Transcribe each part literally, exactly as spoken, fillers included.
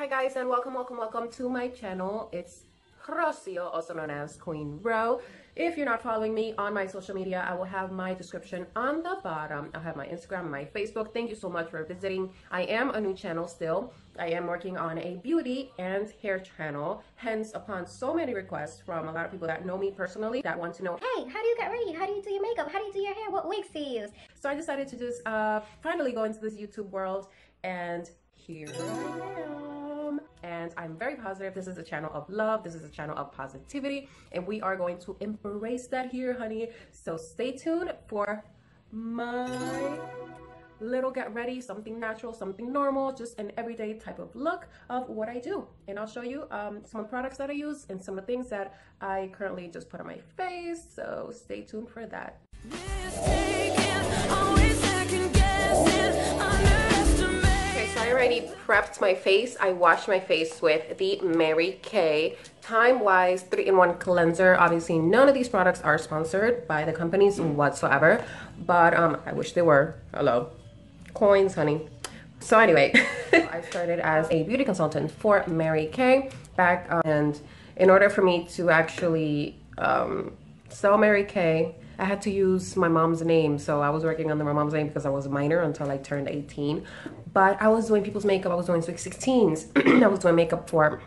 Hi guys, and welcome welcome welcome to my channel. It's Rocio, also known as Queen Ro. If you're not following me on my social media, I will have my description on the bottom. I'll have my Instagram and my Facebook. Thank you so much for visiting. I am a new channel still. I am working on a beauty and hair channel, hence upon so many requests from a lot of people that know me personally that want to know, hey, how do you get ready? How do you do your makeup? How do you do your hair? What wigs do you use? So I decided to just uh, finally go into this YouTube world, and here I am. And I'm very positive. This is a channel of love. This is a channel of positivity, and we are going to embrace that here, honey. So stay tuned for my little get ready, something natural, something normal, just an everyday type of look of what I do. And I'll show you um, some products that I use and some of the things that I currently just put on my face. So stay tuned for that. I already prepped my face. I washed my face with the Mary Kay Time-Wise three in one Cleanser. Obviously, none of these products are sponsored by the companies whatsoever, but um, I wish they were. Hello. Coins, honey. So anyway, I started as a beauty consultant for Mary Kay back, um, and in order for me to actually um, sell Mary Kay, I had to use my mom's name. So I was working under my mom's name because I was a minor until I turned eighteen. But I was doing people's makeup. I was doing sweet sixteens. I was doing makeup for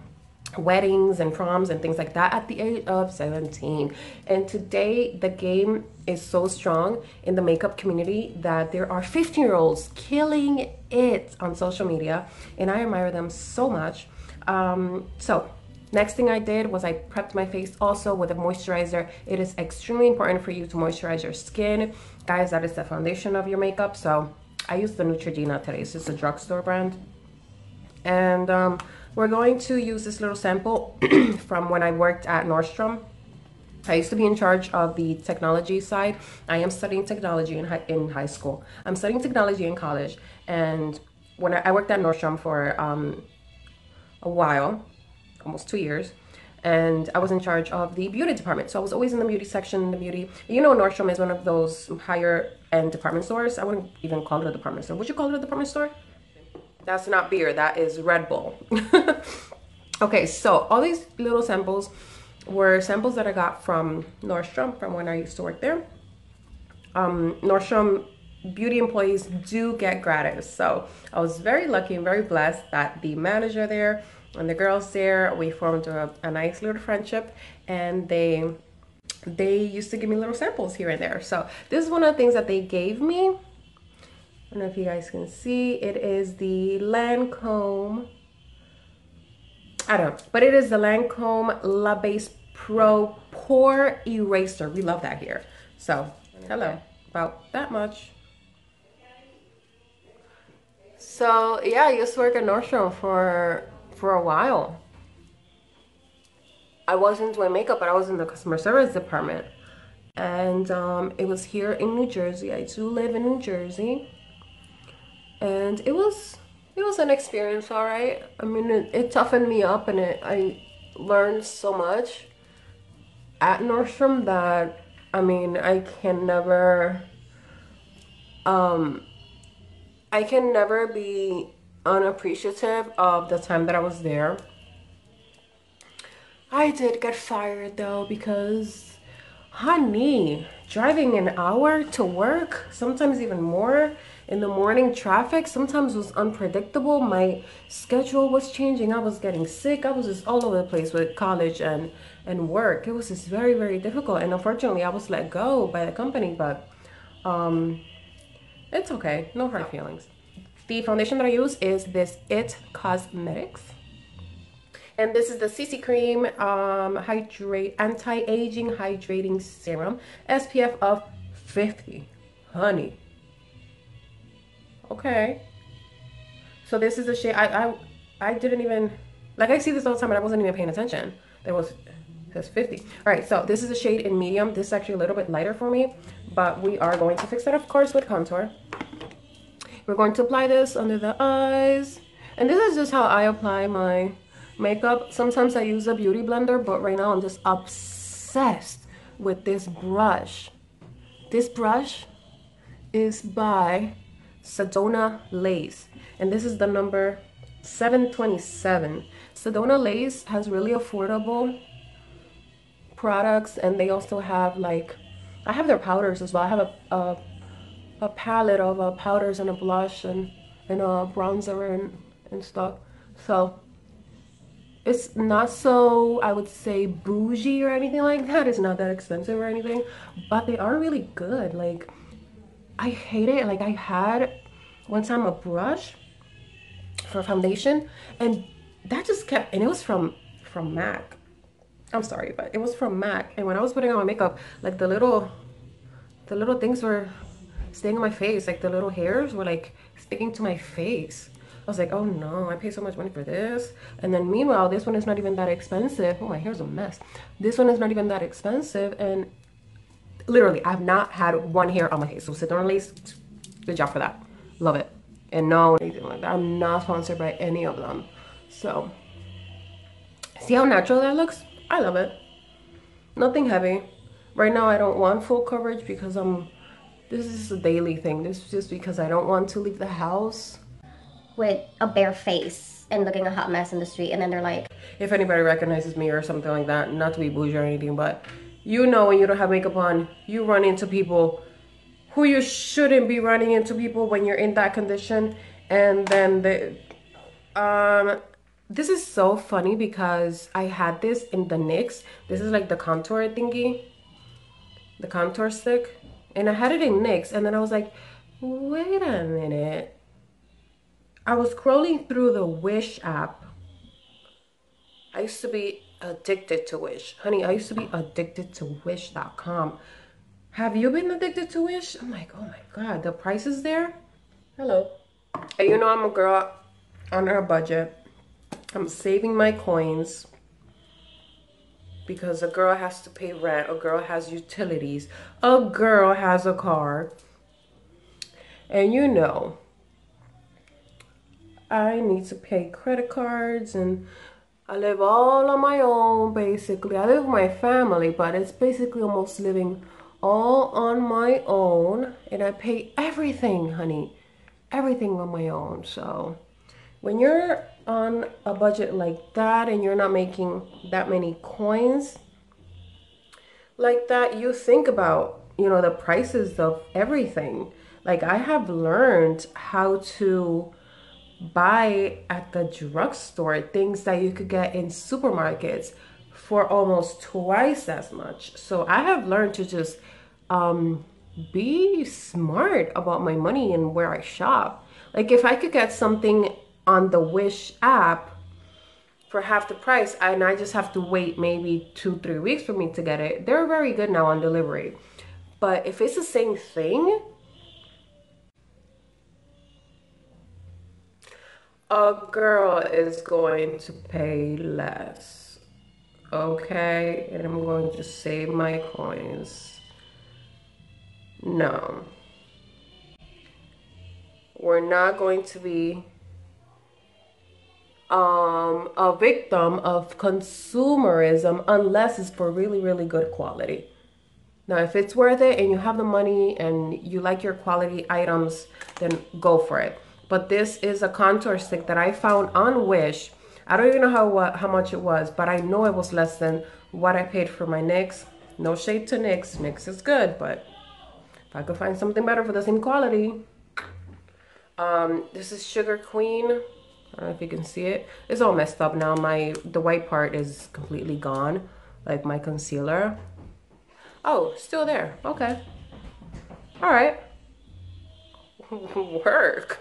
weddings and proms and things like that at the age of seventeen. And today the game is so strong in the makeup community that there are fifteen year olds killing it on social media, and I admire them so much. Um, so next thing I did was I prepped my face also with a moisturizer. It is extremely important for you to moisturize your skin. Guys, that is the foundation of your makeup. So I used the Neutrogena today. It's just a drugstore brand. And um, we're going to use this little sample from when I worked at Nordstrom. I used to be in charge of the technology side. I am studying technology in high, in high school. I'm studying technology in college. And when I, I worked at Nordstrom for um, a while, almost two years, and I was in charge of the beauty department. So I was always in the beauty section, the beauty, you know, Nordstrom is one of those higher end department stores. I wouldn't even call it a department store. Would you call it a department store? That's not beer, that is Red Bull. Okay, so all these little samples were samples that I got from Nordstrom from when I used to work there. Um, Nordstrom beauty employees do get gratis. So I was very lucky and very blessed that the manager there and the girls there, we formed a, a nice little friendship, and they they used to give me little samples here and there. So this is one of the things that they gave me. I don't know if you guys can see. It is the Lancome. I don't know, but it is the Lancome La Base Pro Pore Eraser. We love that here. So hello, about that much. So yeah, I used to work at Nordstrom for. For a while. I wasn't doing makeup, but I was in the customer service department, and um, it was here in New Jersey. I do live in New Jersey, and it was it was an experience, all right. I mean, it, it toughened me up, and it, I learned so much at Nordstrom that I mean, I can never um, I can never be unappreciative of the time that I was there. I did get fired though, because honey, driving an hour to work, sometimes even more, in the morning traffic sometimes was unpredictable. My schedule was changing. I was getting sick. I was just all over the place with college and and work. It was just very very difficult, and unfortunately I was let go by the company, but um it's okay, no hard feelings. The foundation that I use is this I T Cosmetics, and this is the C C Cream um, Hydrate Anti-Aging Hydrating Serum, S P F of fifty, honey. Okay. So this is the shade, I, I, I didn't even, like I see this all the time, but I wasn't even paying attention. There was, it says fifty. All right, so this is a shade in medium. This is actually a little bit lighter for me, but we are going to fix that, of course, with contour. We're going to apply this under the eyes, and this is just how I apply my makeup. Sometimes I use a beauty blender, but right now I'm just obsessed with this brush. This brush is by Sedona Lace, and this is the number seven twenty-seven. Sedona Lace has really affordable products, and they also have, like, I have their powders as well. I have a a, a palette of uh, powders and a blush and and a bronzer and and stuff. So it's not so, I would say, bougie or anything like that. It's not that expensive or anything, but they are really good. Like, I hate it. Like, I had one time a brush for foundation, and that just kept, and it was from from MAC. I'm sorry, but it was from MAC. And when I was putting on my makeup, like, the little the little things were staying on my face. Like, the little hairs were, like, sticking to my face. I was like, oh no, I paid so much money for this. And then meanwhile, this one is not even that expensive. Oh, my hair's a mess. This one is not even that expensive. And literally, I've not had one hair on my head. So Sedona Lace, good job for that. Love it. And no, anything like that. I'm not sponsored by any of them. So, see how natural that looks? I love it. Nothing heavy. Right now, I don't want full coverage because I'm, this is a daily thing. This is just because I don't want to leave the house with a bare face and looking a hot mess in the street, and then they're like, if anybody recognizes me or something like that, not to be bougie or anything, but you know, when you don't have makeup on, you run into people who you shouldn't be running into people when you're in that condition. And then they, um this is so funny because I had this in the NYX. This is like the contour thingy, the contour stick, and I had it in NYX, and then I was like, wait a minute, I was scrolling through the Wish app. I used to be addicted to Wish. Honey, I used to be addicted to wish dot com. Have you been addicted to Wish? I'm like, oh my God, the price is there? Hello. And you know I'm a girl on a budget. I'm saving my coins because a girl has to pay rent. A girl has utilities. A girl has a car. And you know, I need to pay credit cards, and I live all on my own, basically. I live with my family, but it's basically almost living all on my own, and I pay everything, honey, everything on my own. So when you're on a budget like that and you're not making that many coins like that, you think about, you know, the prices of everything. Like, I have learned how to buy at the drugstore things that you could get in supermarkets for almost twice as much. So I have learned to just um be smart about my money and where I shop. Like, if I could get something on the Wish app for half the price and I just have to wait maybe two three weeks for me to get it, they're very good now on delivery. But if it's the same thing, a girl is going to pay less, okay? And I'm going to save my coins. No. We're not going to be um, a victim of consumerism unless it's for really, really good quality. Now, if it's worth it and you have the money and you like your quality items, then go for it. But this is a contour stick that I found on Wish. I don't even know how uh, how much it was, but I know it was less than what I paid for my NYX. No shade to NYX. NYX is good, but if I could find something better for the same quality. Um, this is Sugar Queen. I don't know if you can see it. It's all messed up now. My the white part is completely gone, like my concealer. Oh, still there. Okay. All right. Work.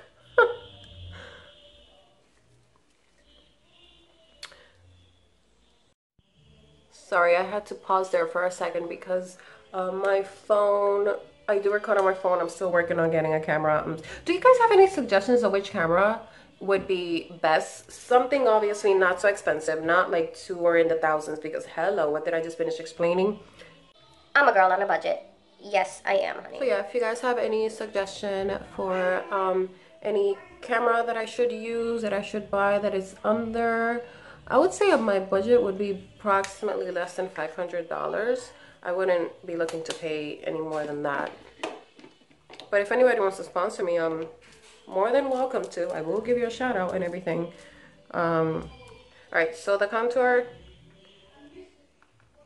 Sorry, I had to pause there for a second because uh, my phone, I do record on my phone. I'm still working on getting a camera. Um, do you guys have any suggestions of which camera would be best? Something obviously not so expensive, not like two or in the thousands, because hello, what did I just finish explaining? I'm a girl on a budget. Yes, I am, honey. So yeah, if you guys have any suggestion for um, any camera that I should use, that I should buy, that is under, I would say my budget would be approximately less than five hundred dollars. I wouldn't be looking to pay any more than that. But if anybody wants to sponsor me, I'm more than welcome to. I will give you a shout out and everything. Um, Alright, so the contour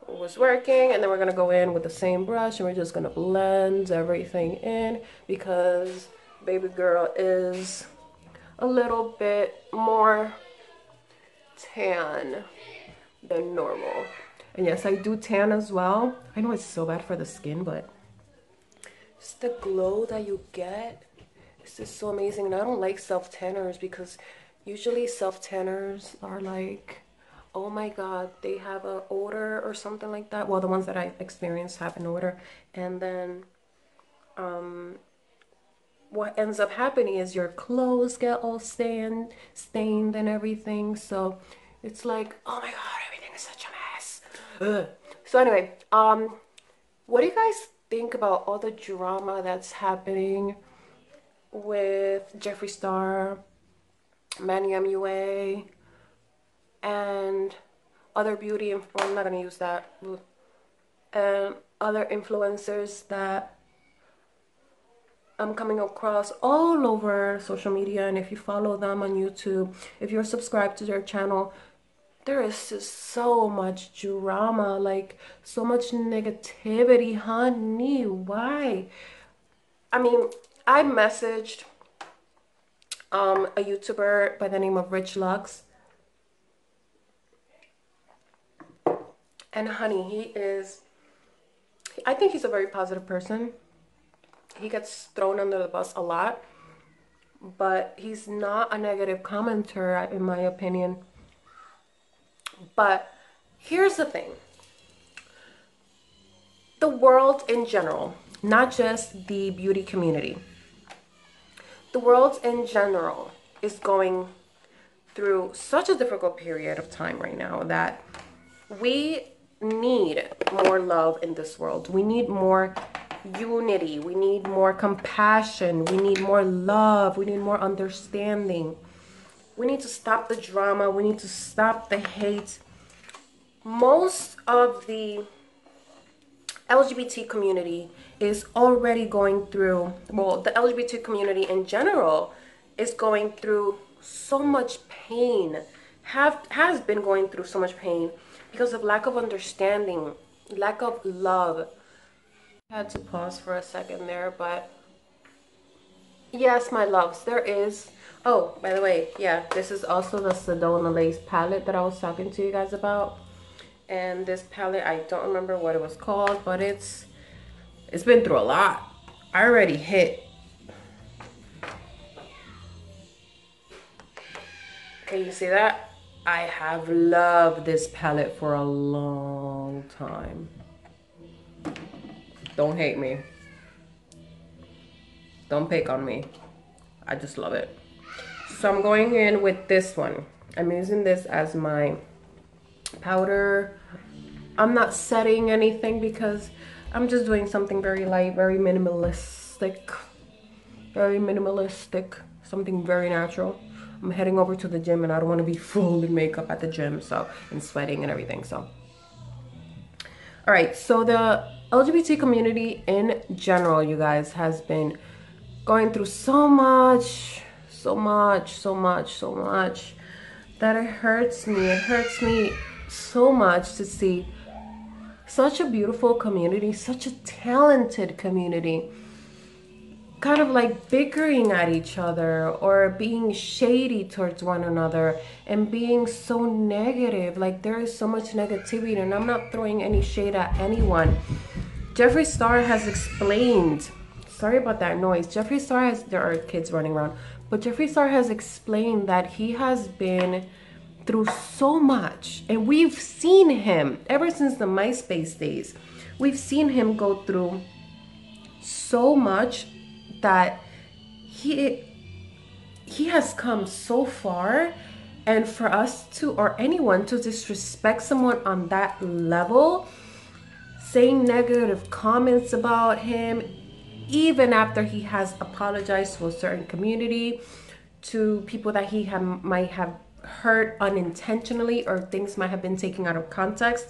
was working, and then we're going to go in with the same brush, and we're just going to blend everything in because baby girl is a little bit more tan than normal. And yes, I do tan as well. I know it's so bad for the skin, but it's the glow that you get. This is so amazing. And I don't like self-tanners because usually self-tanners are like, oh my god, they have an odor or something like that. Well, the ones that I experienced have an odor. And then um, what ends up happening is your clothes get all stained, stained and everything. So it's like, oh my god, everything is such a mess. Ugh. So anyway, um, what do you guys think about all the drama that's happening with Jeffree Star, Manny M U A, and other beauty, well, I'm not gonna use that, and other influencers that I'm coming across all over social media? And if you follow them on YouTube, if you're subscribed to their channel, there is just so much drama, like so much negativity, honey. Why? I mean, I messaged um, a YouTuber by the name of Rich Lux, and honey, he is, I think he's a very positive person. He gets thrown under the bus a lot, but he's not a negative commenter in my opinion. But here's the thing, the world in general, not just the beauty community, the world in general is going through such a difficult period of time right now that we need more love in this world. We need more unity. We need more compassion. We need more love. We need more understanding. We need to stop the drama. We need to stop the hate. Most of the L G B T community is already going through, well, the L G B T community in general is going through so much pain, have, has been going through so much pain because of lack of understanding, lack of love. I had to pause for a second there, but yes, my loves, there is, oh, by the way, yeah, this is also the Sedona Lace palette that I was talking to you guys about. And this palette, I don't remember what it was called, but it's it's been through a lot. I already hit, can you see that? I have loved this palette for a long time. Don't hate me, don't pick on me, I just love it. So I'm going in with this one. I'm using this as my powder. I'm not setting anything because I'm just doing something very light, very minimalistic, very minimalistic, something very natural. I'm heading over to the gym and I don't want to be full in makeup at the gym, so, and sweating and everything, so. All right, so the L G B T community in general, you guys, has been going through so much, so much, so much, so much, that it hurts me. It hurts me so much to see such a beautiful community, such a talented community, kind of like bickering at each other or being shady towards one another and being so negative. Like, there is so much negativity, and I'm not throwing any shade at anyone. Jeffree Star has explained, sorry about that noise, Jeffree Star has, there are kids running around, but Jeffree Star has explained that he has been through so much, and we've seen him ever since the MySpace days. We've seen him go through so much that he he has come so far, and for us to, or anyone to disrespect someone on that level, saying negative comments about him, even after he has apologized to a certain community, to people that he have, might have hurt unintentionally, or things might have been taken out of context.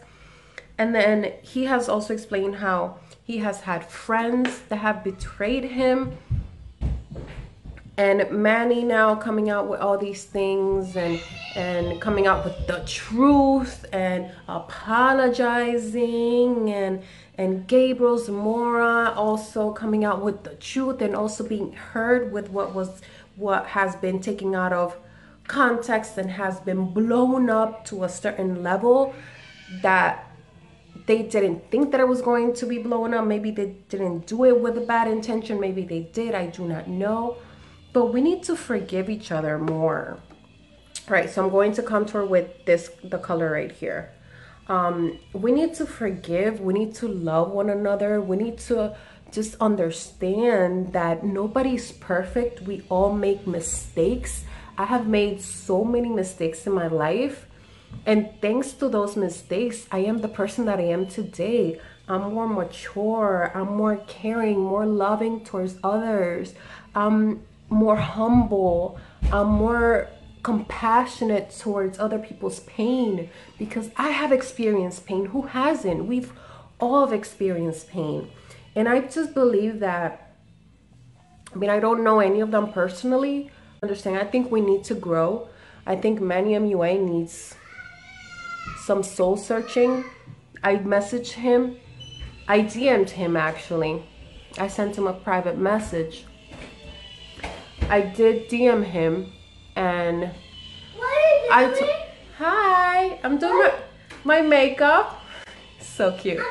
And then he has also explained how he has had friends that have betrayed him. And Manny now coming out with all these things and and coming out with the truth and apologizing, and and Gabriel Zamora also coming out with the truth and also being heard with what was what has been taken out of context and has been blown up to a certain level that they didn't think that it was going to be blown up. Maybe they didn't do it with a bad intention, maybe they did, I do not know. But we need to forgive each other more. All right, so I'm going to contour with this, the color right here. Um, we need to forgive, we need to love one another, we need to just understand that nobody's perfect, we all make mistakes. I have made so many mistakes in my life, and thanks to those mistakes, I am the person that I am today. I'm more mature, I'm more caring, more loving towards others. I'm more humble, I'm more compassionate towards other people's pain, because I have experienced pain. Who hasn't? We've all experienced pain. And I just believe that, I mean, I don't know any of them personally. Understand, I think we need to grow. I think Manny M U A needs some soul searching. I messaged him. I D M'd him, actually. I sent him a private message. I did D M him, and what are you doing? I hi, I'm doing my, my makeup. So cute. I'm,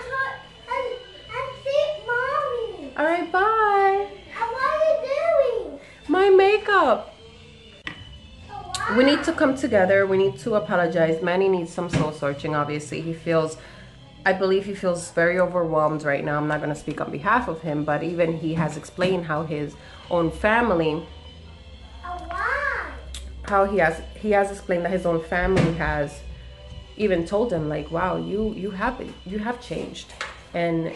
I'm, I'm sick, mommy. All right, bye. And what are you doing? My makeup. Oh, wow. We need to come together. We need to apologize. Manny needs some soul searching. Obviously, he feels. I believe he feels very overwhelmed right now. I'm not going to speak on behalf of him, but even he has explained how his own family. How he has he has explained that his own family has even told him, like, wow, you you have you have changed, and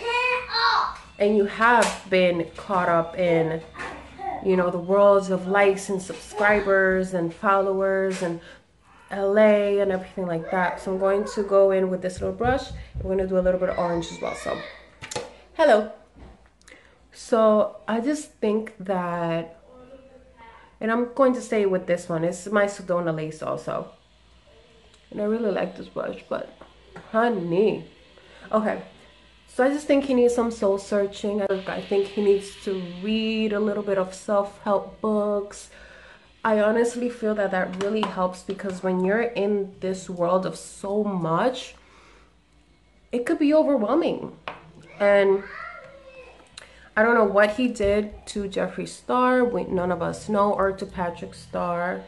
and you have been caught up in, you know, the worlds of likes and subscribers and followers and L A and everything like that. So I'm going to go in with this little brush. We're going to do a little bit of orange as well. So hello. So I just think that. And I'm going to stay with this one. It's my Sedona Lace also. And I really like this brush, but honey. Okay. So I just think he needs some soul searching. I think he needs to read a little bit of self-help books. I honestly feel that that really helps, because when you're in this world of so much, it could be overwhelming. And I don't know what he did to Jeffree Star, we, none of us know, or to Patrick Star.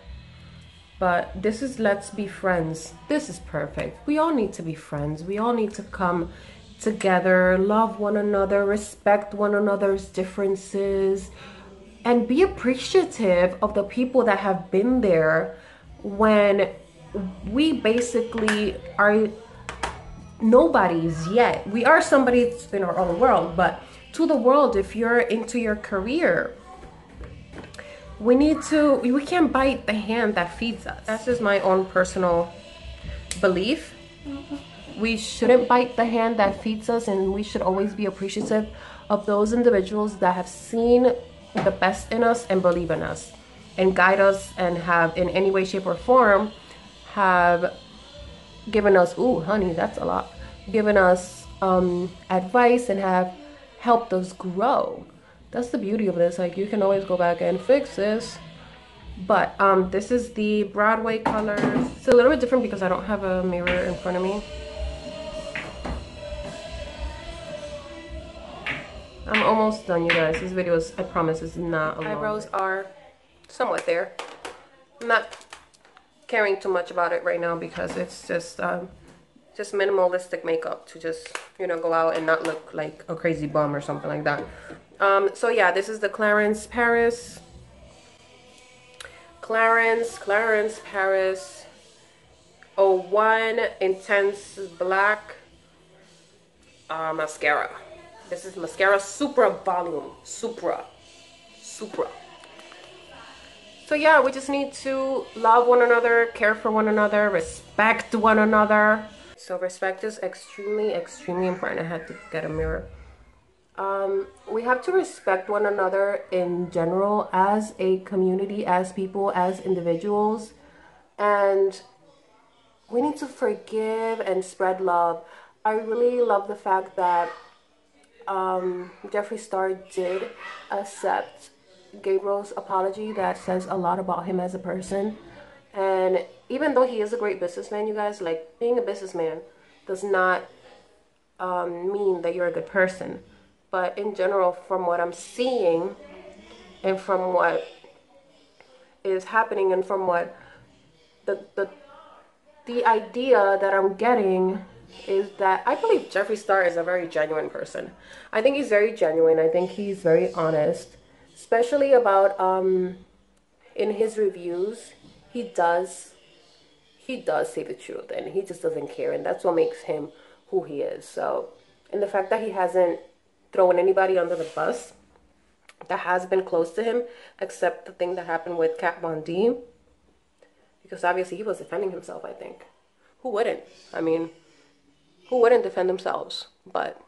But this is Let's Be Friends. This is perfect. We all need to be friends. We all need to come together, love one another, respect one another's differences, and be appreciative of the people that have been there when we basically are nobody's yet. We are somebody in our own world, but to the world, if you're into your career, we need to we can't bite the hand that feeds us. That's just my own personal belief. We shouldn't bite the hand that feeds us, and we should always be appreciative of those individuals that have seen the best in us and believe in us and guide us and have in any way, shape or form have given us, ooh honey, that's a lot, given us um advice and have helped us grow. That's the beauty of this. Like, you can always go back and fix this. But um, this is the Broadway color. It's a little bit different because I don't have a mirror in front of me. I'm almost done, you guys. This video is, I promise, is not a long. Eyebrows are somewhat there. I'm not caring too much about it right now because it's just um, just minimalistic makeup to just, you know, go out and not look like a crazy bum or something like that. Um, so yeah, this is the Clarins Paris. Clarins, Clarins Paris. oh one Intense Black uh, Mascara. This is Mascara Supra Volume. Supra. Supra. So yeah, we just need to love one another, care for one another, respect one another. So respect is extremely, extremely important. I had to get a mirror. Um, we have to respect one another in general, as a community, as people, as individuals, and we need to forgive and spread love. I really love the fact that um, Jeffree Star did accept Gabriel's apology. That says a lot about him as a person. And even though he is a great businessman, you guys, like, being a businessman does not um, mean that you're a good person. But in general, from what I'm seeing and from what is happening and from what the, the, the idea that I'm getting is that I believe Jeffree Star is a very genuine person. I think he's very genuine. I think he's very honest, especially about um, in his reviews. He does, he does say the truth, and he just doesn't care, and that's what makes him who he is. So, and the fact that he hasn't thrown anybody under the bus that has been close to him, except the thing that happened with Kat Von D, because obviously he was defending himself, I think. Who wouldn't? I mean, who wouldn't defend themselves? But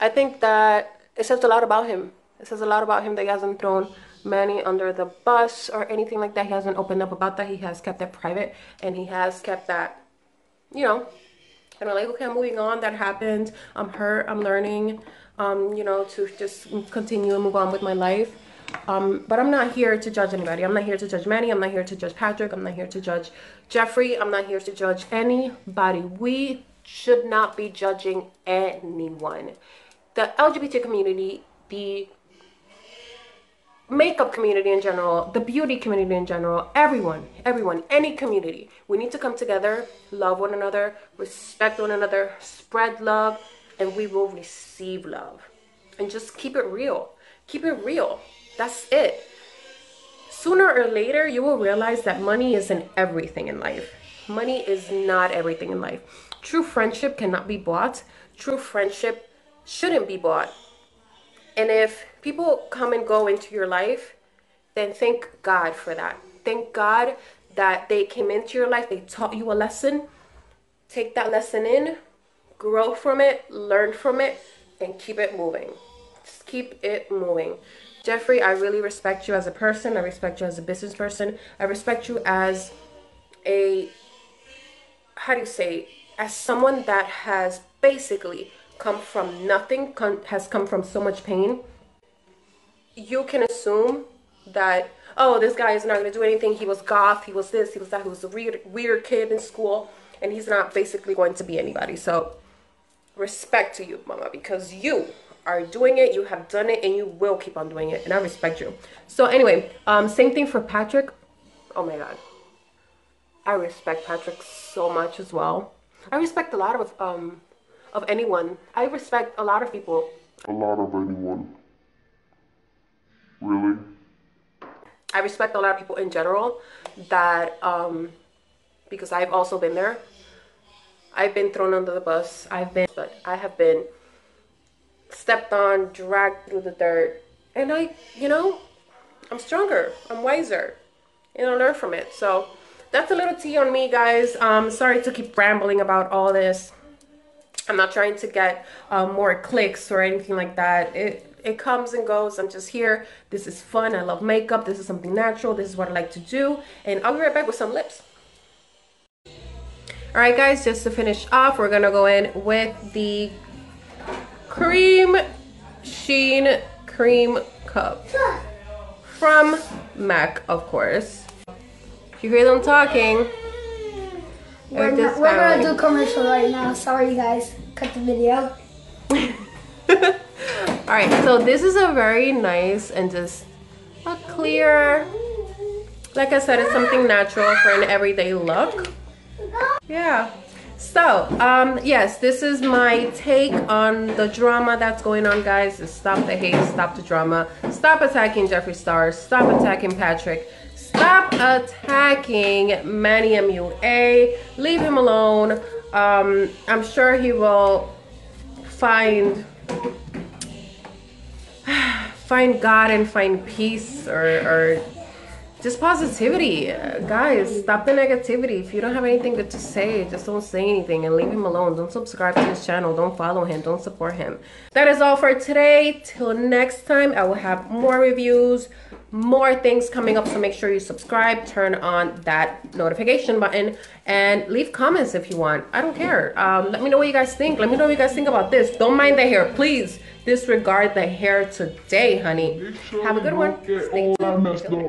I think that it says a lot about him. It says a lot about him that he hasn't thrown Manny under the bus or anything like that. He hasn't opened up about that. He has kept that private, and he has kept that, you know, kind of like, okay, I'm moving on. That happened. I'm hurt. I'm learning, um, you know, to just continue and move on with my life. Um, but I'm not here to judge anybody. I'm not here to judge Manny. I'm not here to judge Patrick. I'm not here to judge Jeffree. I'm not here to judge anybody. We should not be judging anyone. The L G B T community, the makeup community in general, the beauty community in general, everyone, everyone, any community. We need to come together, love one another, respect one another, spread love, and we will receive love. And just keep it real. Keep it real. That's it. Sooner or later, you will realize that money isn't everything in life. Money is not everything in life. True friendship cannot be bought. True friendship shouldn't be bought. And if people come and go into your life, then thank God for that. Thank God that they came into your life. They taught you a lesson. Take that lesson in, grow from it, learn from it, and keep it moving. Just keep it moving. Jeffree, I really respect you as a person. I respect you as a business person. I respect you as a, how do you say, as someone that has basically come from nothing, come, has come from so much pain. You can assume that, oh, this guy is not going to do anything. He was goth. He was this. He was that. He was a weird, weird kid in school. And he's not basically going to be anybody. So respect to you, mama, because you are doing it. You have done it, and you will keep on doing it. And I respect you. So anyway, um, same thing for Patrick. Oh, my God. I respect Patrick so much as well. I respect a lot of... um. Of anyone. I respect a lot of people. A lot of anyone. Really? I respect a lot of people in general that, um, because I've also been there. I've been thrown under the bus. I've been, but I have been stepped on, dragged through the dirt. And I, you know, I'm stronger. I'm wiser. And I learn from it. So that's a little tea on me, guys. Um, sorry to keep rambling about all this. I'm not trying to get uh, more clicks or anything like that. It it comes and goes. I'm just here. This is fun. I love makeup. This is something natural. This is what I like to do. And I'll be right back with some lips. All right, guys, just to finish off, we're going to go in with the Cream Sheen Cream Cup from MAC, of course. You hear them talking. We're, not, we're gonna do a commercial right now. Sorry, guys. Cut the video. Alright, so this is a very nice and just a clear, like I said, it's something natural for an everyday look. Yeah. So, um, yes, this is my take on the drama that's going on, guys. Is stop the hate, stop the drama, stop attacking Jeffree Star, stop attacking Patrick. Stop attacking Manny M U A. Leave him alone. Um, I'm sure he will find find God and find peace, or, or just positivity. Guys, stop the negativity. If you don't have anything good to say, just don't say anything and leave him alone. Don't subscribe to his channel. Don't follow him. Don't support him. That is all for today. Till next time, I will have more reviews, more things coming up. So make sure you subscribe, turn on that notification button, and leave comments if you want. I don't care. Um, let me know what you guys think. Let me know what you guys think about this. Don't mind the hair. Please disregard the hair today, honey. Sure have a good one. Stay tuned.